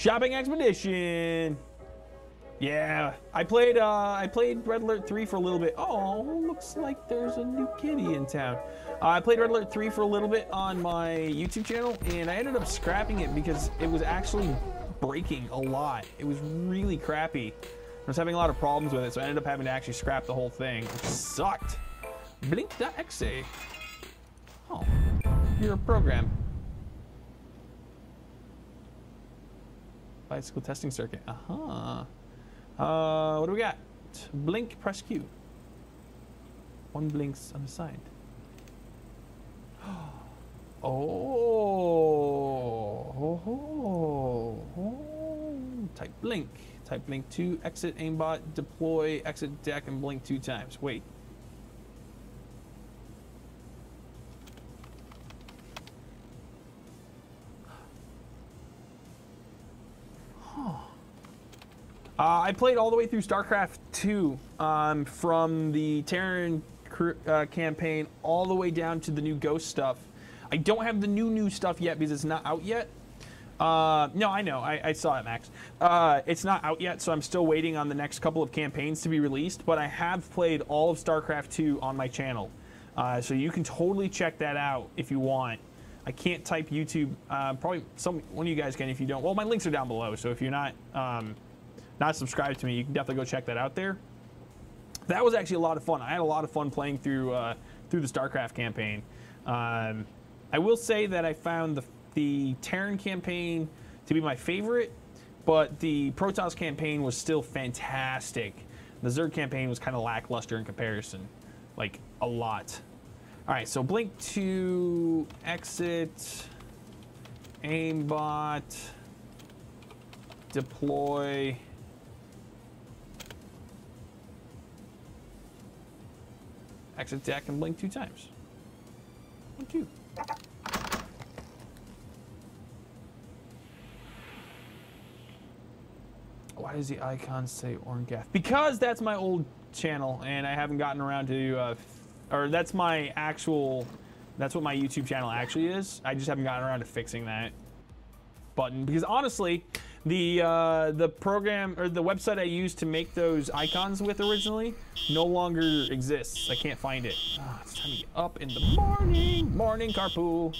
Shopping expedition. Yeah, I played Red Alert 3 for a little bit. Oh, looks like there's a new kitty in town. I played Red Alert 3 for a little bit on my YouTube channel, and I ended up scrapping it because it was actually breaking a lot. It was really crappy. I was having a lot of problems with it, so I ended up having to actually scrap the whole thing, which sucked. Blink.exe. Oh, you're a program. Bicycle testing circuit. Uh-huh. What do we got? Blink, press Q. One blink's unassigned. Oh. Type blink. Type blink 2, exit aimbot, deploy, exit deck, and blink 2 times. Wait. I played all the way through StarCraft II, from the Terran campaign all the way down to the new Ghost stuff. I don't have the new stuff yet because it's not out yet. No, I know. I saw it, Max. It's not out yet, so I'm still waiting on the next couple of campaigns to be released, but I have played all of StarCraft II on my channel. So you can totally check that out if you want. I can't type YouTube. Probably one of you guys can if you don't. Well, my links are down below, so if you're not subscribed to me, you can definitely go check that out there. That was actually a lot of fun. I had a lot of fun playing through the StarCraft campaign. I will say that I found the Terran campaign to be my favorite, but the Protoss campaign was still fantastic. The Zerg campaign was kind of lackluster in comparison, like a lot. All right, so blink to exit, aimbot, deploy. Exit deck and blink 2 times. 1, 2. Why does the icon say Orngath? Because that's my old channel, and I haven't gotten around to, or that's my actual, that's what my YouTube channel actually is. I just haven't gotten around to fixing that button because honestly, the program or the website I used to make those icons with originally no longer exists. I can't find it. Oh, it's time to get up in the morning. Morning, carpool.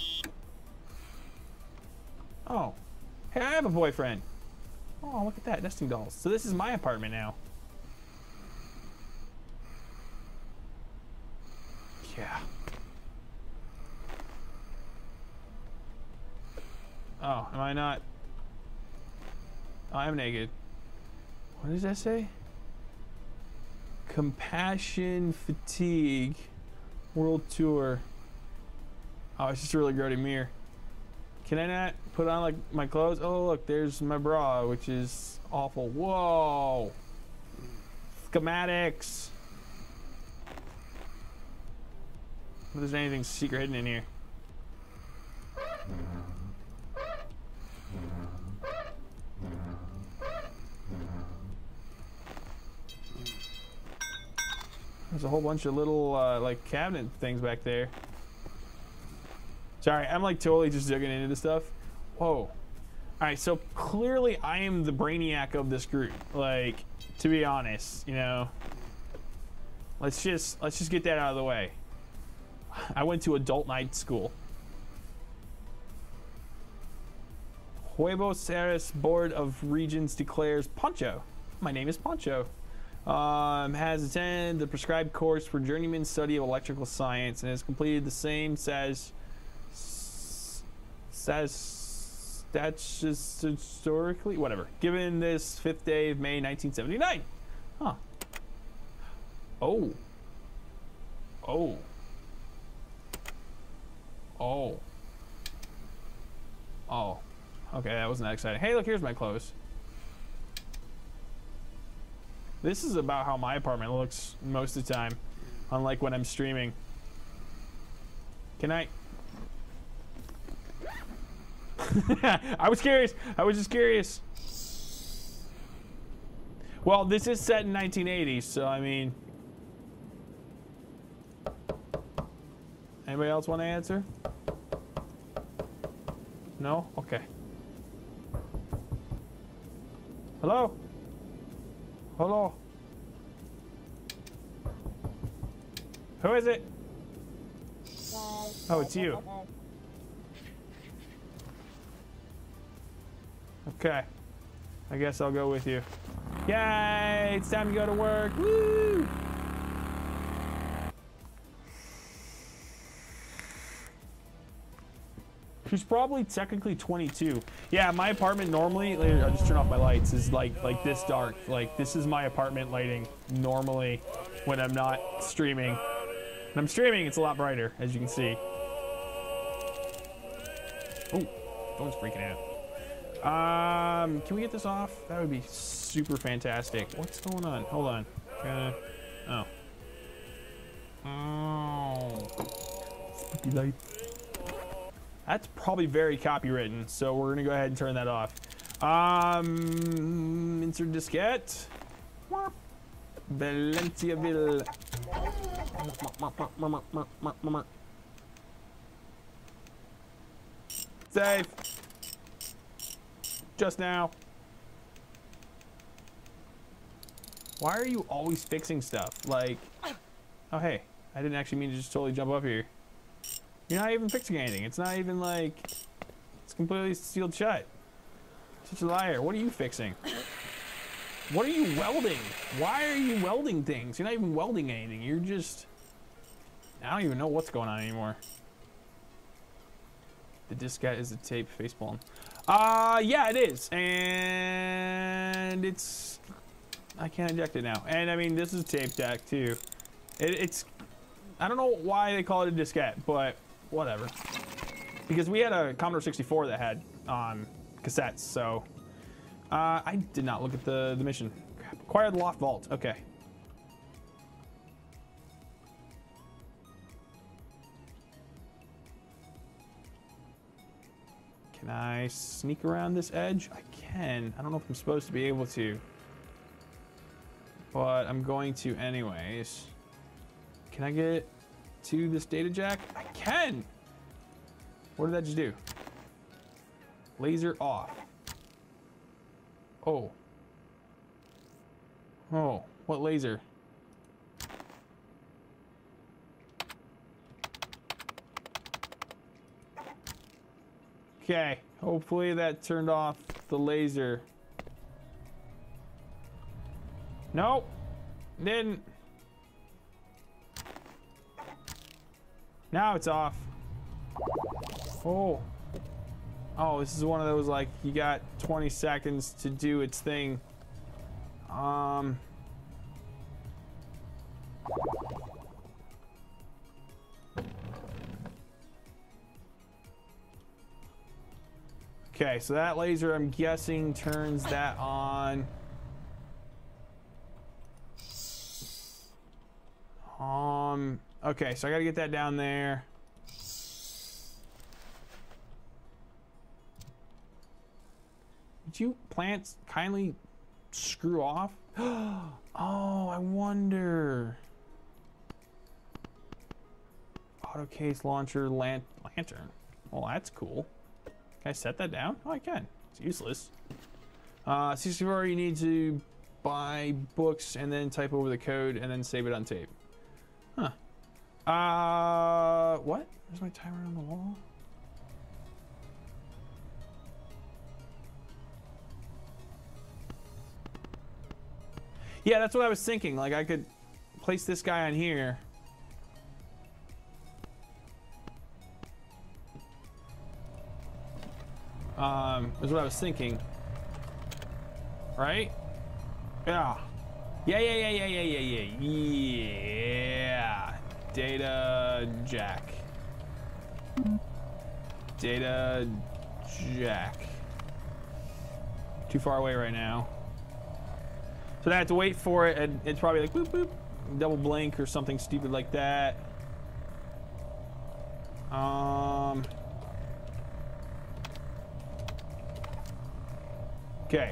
Oh, hey, I have a boyfriend. Oh, look at that, nesting dolls. So this is my apartment now. Yeah. Oh, am I not? I am naked. What does that say? Compassion Fatigue World Tour. Oh, it's just a really grody mirror. Can I not put on like my clothes? Oh, look, there's my bra, which is awful. Whoa. Schematics. If there's anything secret hidden in here. There's a whole bunch of little like cabinet things back there. Sorry, I'm like totally just digging into this stuff. Whoa. Alright, so clearly I am the brainiac of this group. Like, to be honest, you know. Let's just get that out of the way. I went to adult night school. Huevos Aires Board of Regents declares Poncho. My name is Poncho. Has attended the prescribed course for journeyman study of electrical science and has completed the same historically, whatever, given this 5th day of May 1979. Huh. Oh. Oh. Oh. Oh. Okay, that wasn't that exciting. Hey, look, here's my clothes. This is about how my apartment looks most of the time, unlike when I'm streaming. Can I? I was curious. I was just curious. Well, this is set in 1980, so I mean. Anybody else want to answer? No? Okay. Hello? Hello? Who is it? Oh, it's you. Okay. I guess I'll go with you. Yay! It's time to go to work. Woo! She's probably technically 22. Yeah, my apartment normally, I'll just turn off my lights, is like this dark. Like, this is my apartment lighting normally when I'm not streaming. When I'm streaming, it's a lot brighter, as you can see. Oh, phone's freaking out. Can we get this off? That would be super fantastic. What's going on? Hold on. Oh. Oh. Spooky light. That's probably very copywritten, so we're gonna go ahead and turn that off. Insert diskette. Valenciaville. Save. Just now. Why are you always fixing stuff? Like, oh hey, I didn't actually mean to just totally jump up here. You're not even fixing anything. It's not even like, it's completely sealed shut. Such a liar. What are you fixing? What are you welding? Why are you welding things? You're not even welding anything. You're just, I don't even know what's going on anymore. The diskette is the tape facepalm. Yeah, it is. And it's, I can't eject it now. And I mean, this is tape deck too. It's, I don't know why they call it a diskette, but whatever. Because we had a Commodore 64 that had cassettes, so. I did not look at the mission. Acquire the loft vault, okay. Can I sneak around this edge? I can. I don't know if I'm supposed to be able to, but I'm going to anyways. Can I get to this data jack? I can! What did that just do? Laser off. Oh. Oh, what laser? Okay, hopefully that turned off the laser. Nope, didn't. Now it's off. Oh. Oh, this is one of those, like, you got 20 seconds to do its thing. Okay, so that laser, I'm guessing, turns that on. Okay, so I gotta get that down there. Would you plants kindly screw off? Oh, I wonder. Auto case launcher lantern. Well, that's cool. Can I set that down? Oh, I can. It's useless. 64, you need to buy books and then type over the code and then save it on tape. Huh. What? There's my timer on the wall. Yeah, that's what I was thinking. Like, I could place this guy on here. Is what I was thinking. Right? Yeah. Yeah. Data jack. Data jack. Too far away right now. So I have to wait for it, and it's probably like boop boop, double blink or something stupid like that. Okay.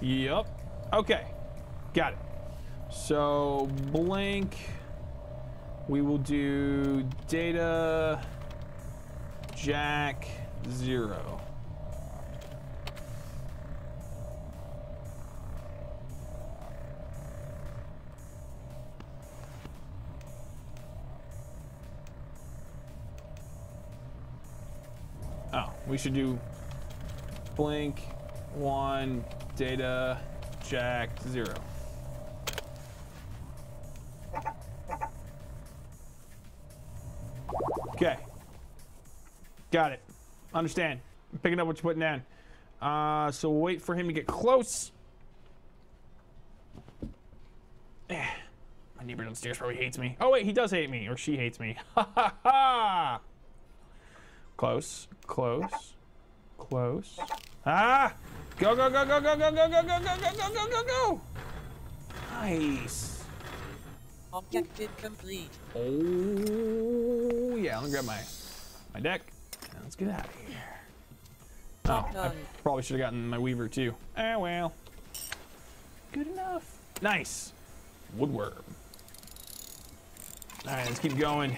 Yup. Okay. Got it. So blink. We will do data jack 0. Oh, we should do blink 1 data jack 0. Okay. Got it. Understand. I'm picking up what you're putting down. So we'll wait for him to get close. My neighbor downstairs probably hates me. Oh wait, he does hate me, or she hates me. Ha ha ha! Close, close, close. Ah! Go go go go go go go go go go go go go go! Nice. Objective complete. Oh yeah, let me grab my deck. Let's get out of here. Oh, I probably should have gotten my Weaver too. Ah well. Good enough. Nice. Woodworm. Alright, let's keep going.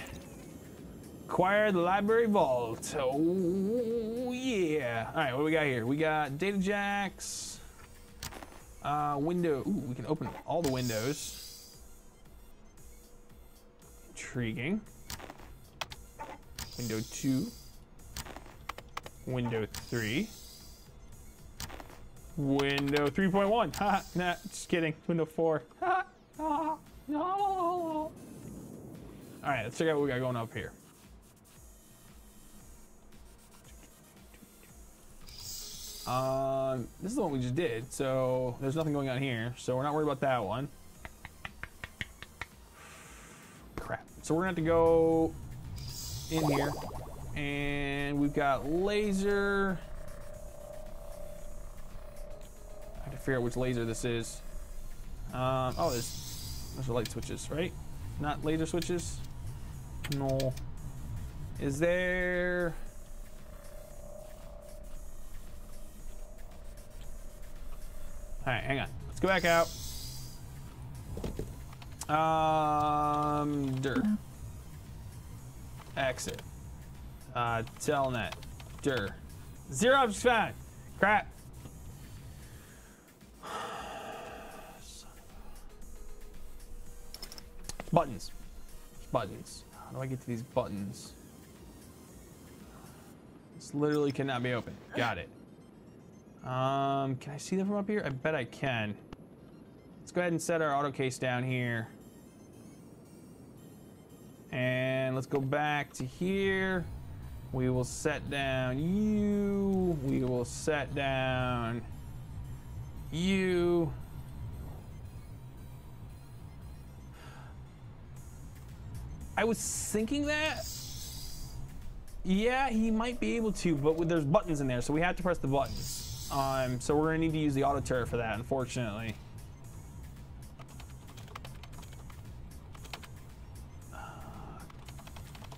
Acquire the library vault. Oh yeah. Alright, what do we got here? We got data jacks. Window. Ooh, we can open all the windows. Intriguing. Window 2. Window 3. Window 3.1. Ha! Nah, just kidding. Window 4. Ha! No! All right, let's check out what we got going up here. This is the one we just did, so there's nothing going on here, so we're not worried about that one. Crap. So we're gonna have to go in here. And we've got laser. I have to figure out which laser this is. Oh, those are light switches, right? Not laser switches? No. Is there... Alright, hang on. Let's go back out. Dirt. Exit. Telnet. Dir. 0 is fine. Crap. Buttons. Buttons. How do I get to these buttons? This literally cannot be open. Got it. Can I see them from up here? I bet I can. Let's go ahead and set our auto case down here. And let's go back to here. We will set down you. We will set down you. I was thinking that. Yeah, he might be able to, but there's buttons in there, so we have to press the buttons. So we're gonna need to use the auto turret for that, unfortunately.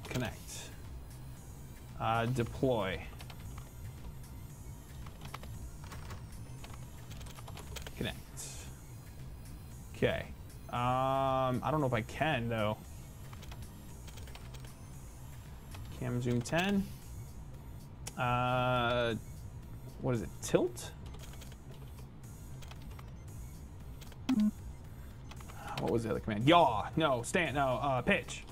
Connect. Deploy. Connect. Okay. I don't know if I can though. Cam zoom 10. What is it? Tilt? What was the other command? Yaw. No. Stand. No. Pitch.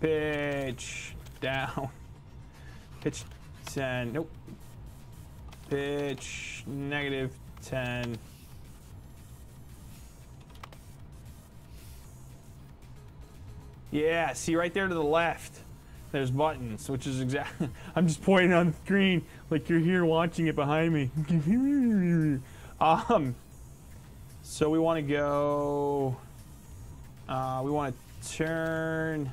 Pitch down. Pitch 10, nope. Pitch negative 10. Yeah, see right there to the left, there's buttons, which is exactly, I'm just pointing on the screen like you're here watching it behind me. So we wanna go, we wanna turn,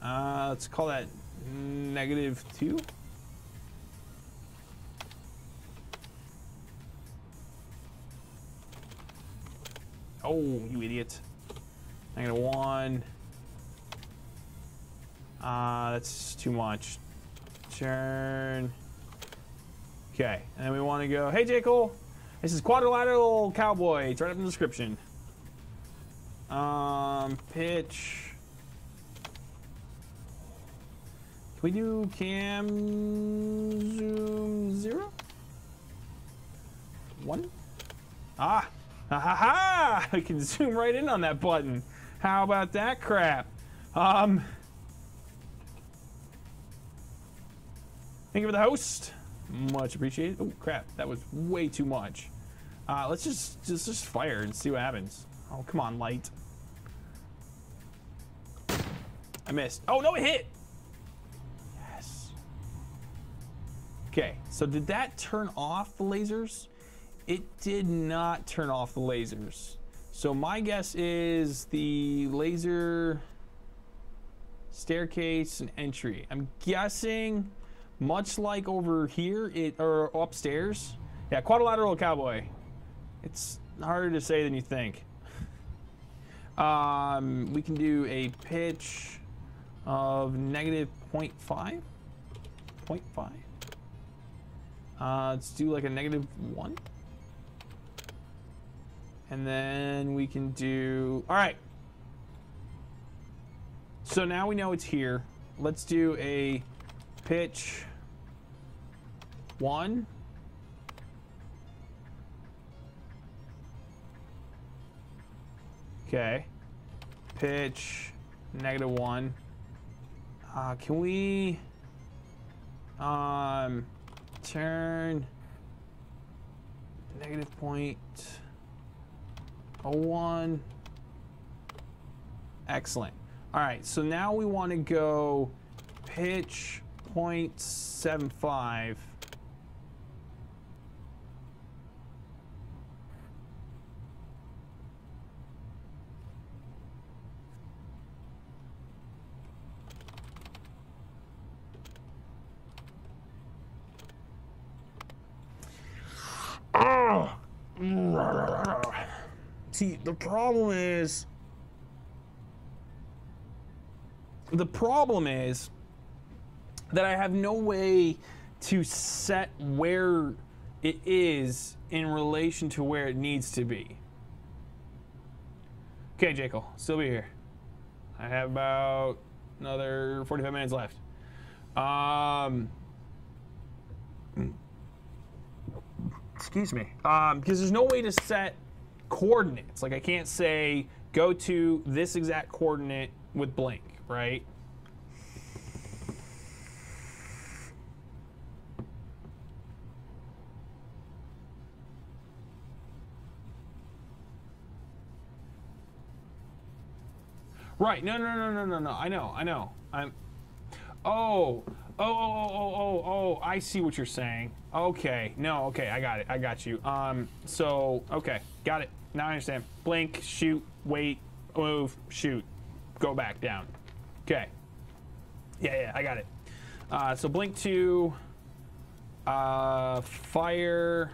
let's call that -2. Oh, you idiot. -1. That's too much. Turn. Okay, and then we want to go, hey J. Cole, this is Quadrilateral Cowboy. It's right up in the description. Pitch. We do cam zoom 0, 1. Ah, ha ha ha! I can zoom right in on that button. How about that crap? Thank you for the host. Much appreciated. Oh, crap. That was way too much. Let's just fire and see what happens. Oh, come on, light. I missed. Oh, no, it hit. Yes. Okay, so did that turn off the lasers? It did not turn off the lasers. So my guess is the laser staircase and entry. I'm guessing much like over here, or upstairs. Yeah, Quadrilateral Cowboy. It's harder to say than you think. We can do a pitch of negative 0.5. 0.5. Let's do like a negative 1. And then we can do, all right. So now we know it's here. Let's do a pitch 1. Okay. Pitch negative 1. Can we turn negative 0.01? Excellent. All right, so now we want to go pitch 0.75. See, the problem is that I have no way to set where it is in relation to where it needs to be. Okay, Jacob, still be here. I have about another 45 minutes left. Excuse me. Because there's no way to set coordinates. Like I can't say go to this exact coordinate with blank, right? Right. No. I know. Oh, I see what you're saying. Okay. No, okay. I got you. So, okay. Got it. Now I understand. Blink, shoot, wait, move, shoot. Go back down. Okay. Yeah, I got it. So blink 2, fire,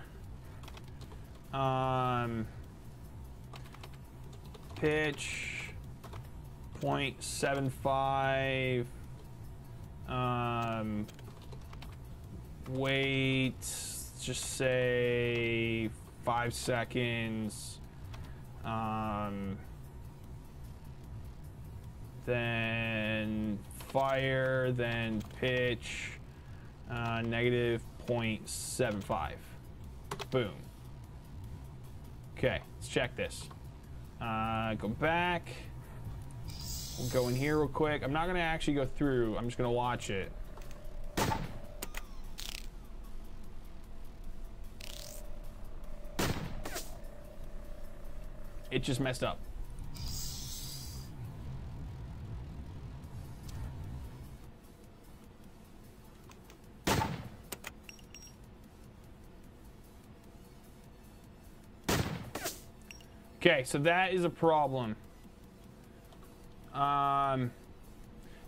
pitch 0.75, wait, just say 5 seconds, then fire, then pitch, negative 0.75. Boom. Okay, let's check this. Go back. We'll go in here real quick. I'm not gonna actually go through. I'm just gonna watch it. It just messed up. Okay, so that is a problem.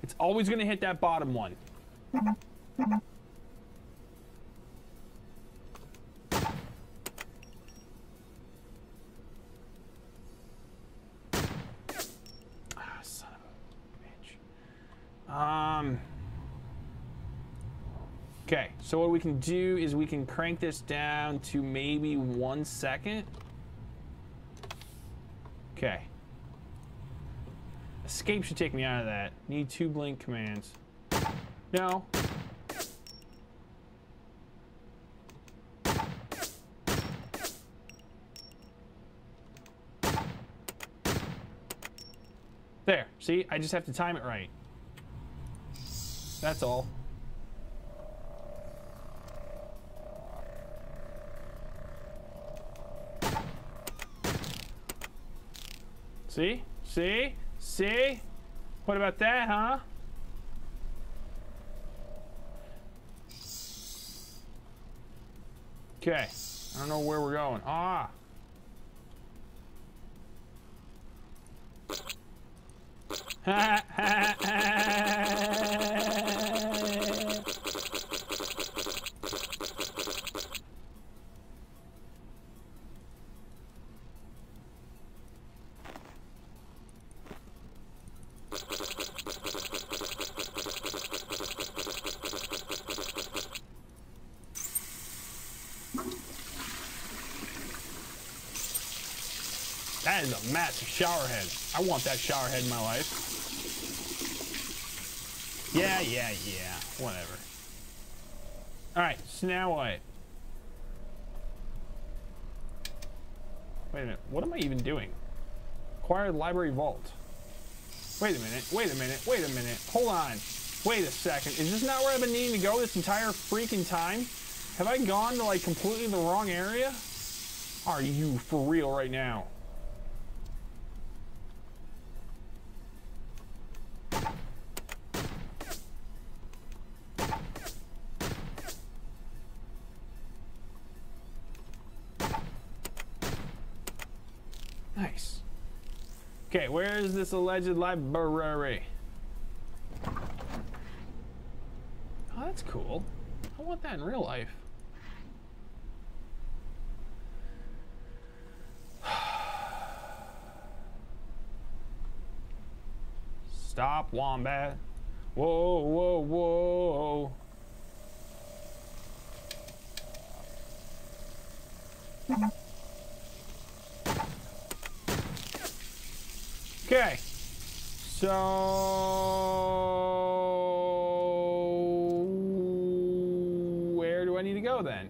It's always going to hit that bottom one. Son of a bitch. Okay, so what we can do is we can crank this down to maybe 1 second. Okay. Escape should take me out of that. Need 2 blink commands. No. There. See? I just have to time it right. That's all. See? See? See? What about that, huh? Okay. I don't know where we're going. Ah! Ha ha ha! That is a massive showerhead. I want that showerhead in my life. Yeah, yeah, yeah. Whatever. Alright, so now what? Wait a minute. What am I even doing? Acquired library vault. Wait a minute. Wait a minute. Wait a minute. Hold on. Wait a second. Is this not where I've been needing to go this entire freaking time? Have I gone to like completely the wrong area? Are you for real right now? Nice. Okay, where is this alleged library? Oh, that's cool. I want that in real life. Stop, wombat. Whoa, whoa, whoa. Okay. So where do I need to go then?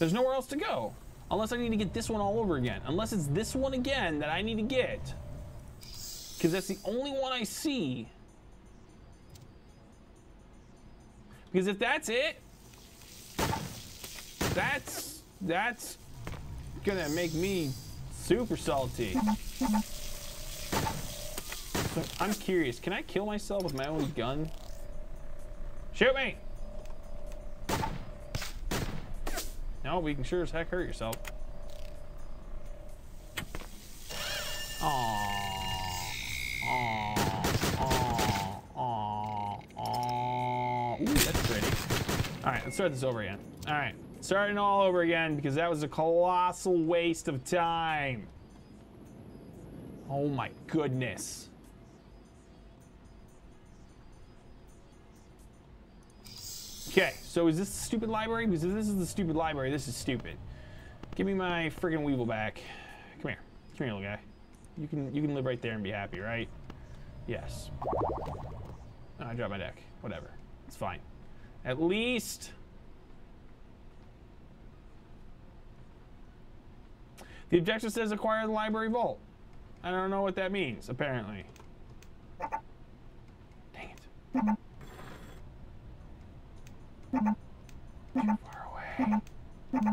There's nowhere else to go. Unless I need to get this one all over again. Unless it's this one again that I need to get. Because that's the only one I see. Because if that's it, that's gonna make me super salty. So I'm curious, can I kill myself with my own gun? Shoot me! No, we can sure as heck hurt yourself. Aww. Aww. Aww. Aww. Aww. Ooh, that's pretty. Alright, let's start this over again. Alright, starting all over again because that was a colossal waste of time. Oh my goodness. Okay, so is this the stupid library? Because if this is the stupid library, this is stupid. Give me my friggin' Weevil back. Come here. Come here, little guy. You can live right there and be happy, right? Yes. Oh, I dropped my deck. Whatever. It's fine. At least the objective says acquire the library vault. I don't know what that means, apparently. Dang it. Too far away.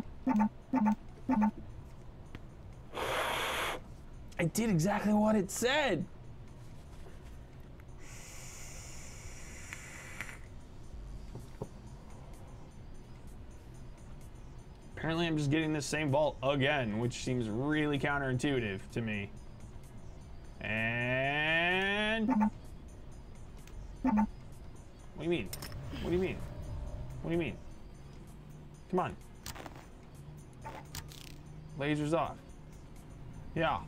I did exactly what it said. Apparently I'm just getting this same vault again, which seems really counterintuitive to me. And what do you mean? What do you mean? What do you mean? Come on. Lasers off. Yeah.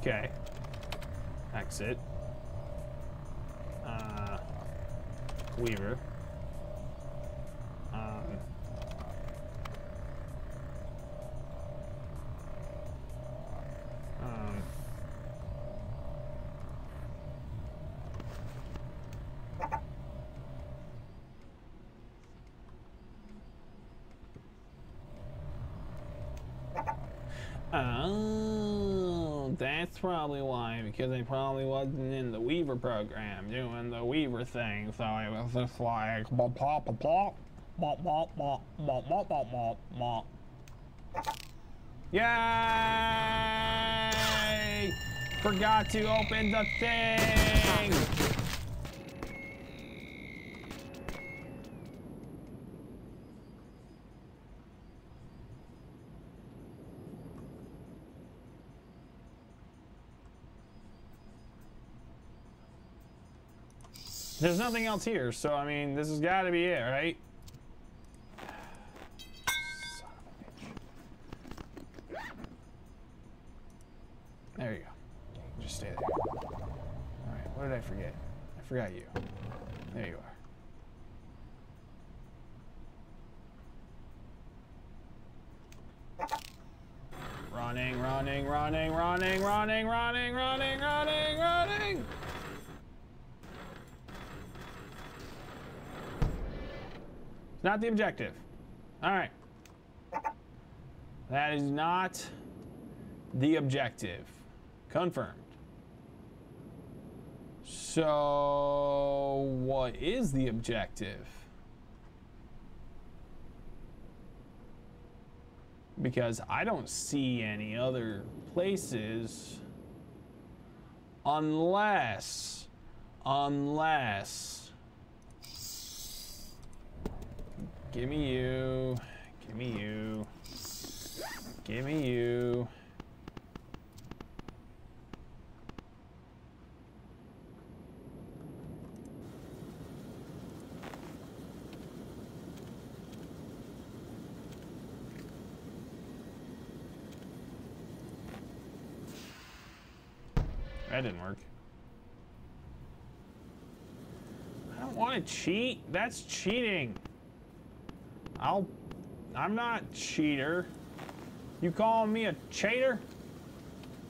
Okay. Exit. Weaver. That's probably why, because I probably wasn't in the Weaver program doing the Weaver thing, so I was just like bop bop bop bop bop bop bop bop bop bop. Yay! Forgot to open the thing! There's nothing else here, so I mean, this has got to be it, right? There you go. Just stay there. All right, what did I forget? I forgot you. There you are. Running, running, running, running, running, running, running, running, running. It's not the objective. All right. That is not the objective. Confirmed. So, what is the objective? Because I don't see any other places unless give me you. That didn't work. I don't want to cheat. That's cheating. I'm not a cheater. You call me a cheater?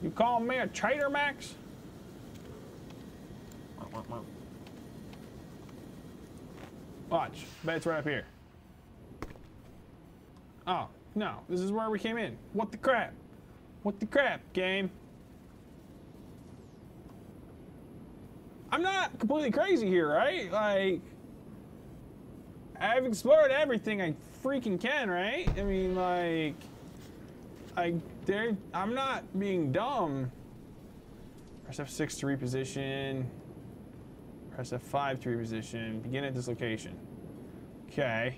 You call me a traitor, Max? Watch. Bet it's right up here. Oh, no. This is where we came in. What the crap? What the crap, game? I'm not completely crazy here, right? Like, I've explored everything I freaking can, right? I mean, like, I'm not being dumb. Press F6 to reposition. Press F5 to reposition. Begin at this location. Okay.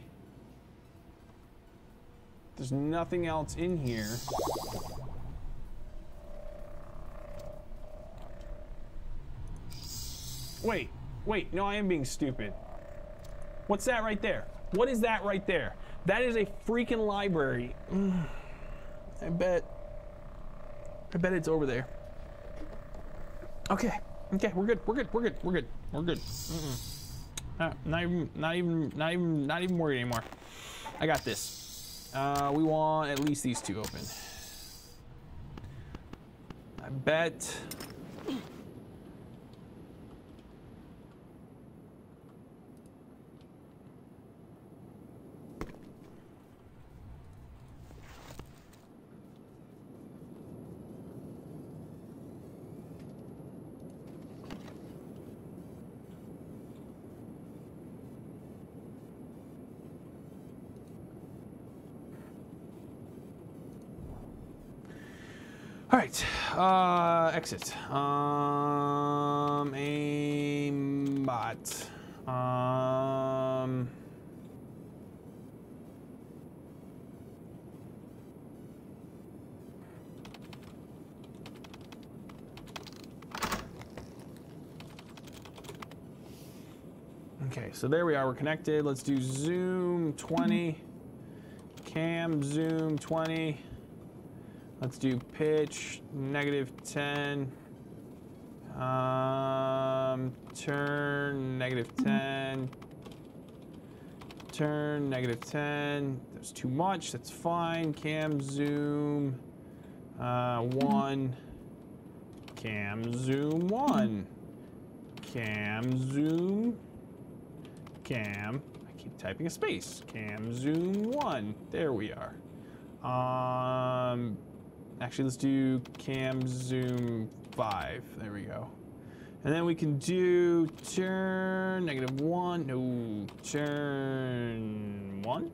There's nothing else in here. Wait, no, I am being stupid. What's that right there? What is that right there? That is a freaking library. I bet it's over there. Okay, we're good. Not even worried anymore. I got this. We want at least these two open. I bet. Exit. Aimbot. Okay, so there we are. We're connected. Let's do zoom 20. Cam zoom 20. Let's do pitch, -10. Turn, -10. Turn, -10. That's too much, that's fine. Cam zoom, 1. Cam zoom, 1. Cam zoom, cam. I keep typing a space. Cam zoom, 1. There we are. Actually, let's do cam zoom 5. There we go. And then we can do turn -1. No, turn 1.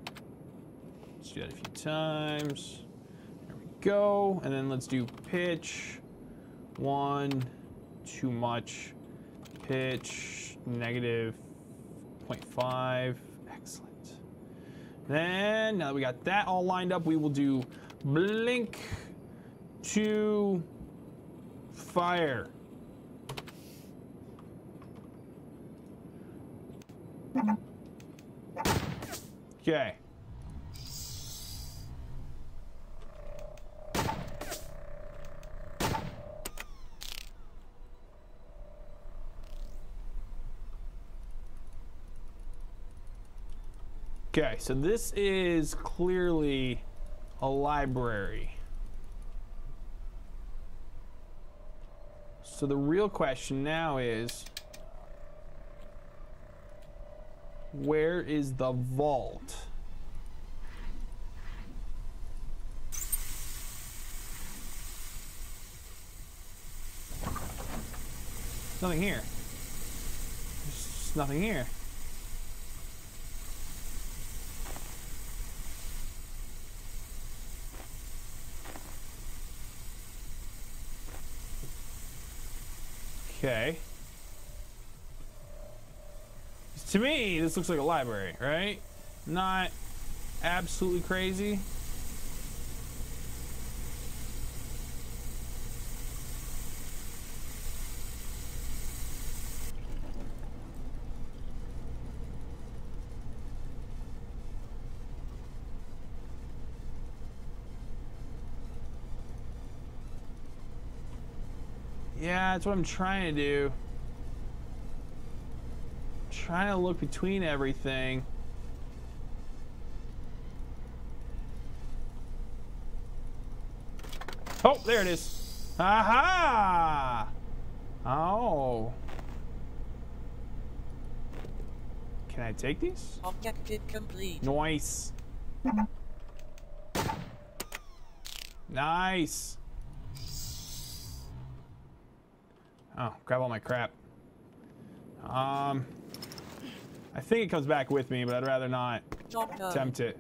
Let's do that a few times. There we go. And then let's do pitch 1, too much. Pitch -0.5. Excellent. Then now that we got that all lined up, we will do blink to fire. Okay. Okay, so this is clearly a library. So the real question now is, where is the vault? Nothing here. There's nothing here. Okay. To me, this looks like a library, right? Not absolutely crazy. Yeah, that's what I'm trying to do. Trying to look between everything. Oh, there it is. Aha! Oh. Can I take these? Objective complete. Nice. Nice. Oh, grab all my crap. I think it comes back with me, but I'd rather not attempt it.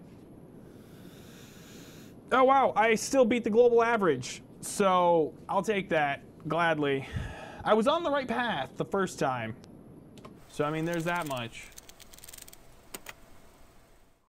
Oh, wow. I still beat the global average, so I'll take that gladly. I was on the right path the first time, so, I mean, there's that much.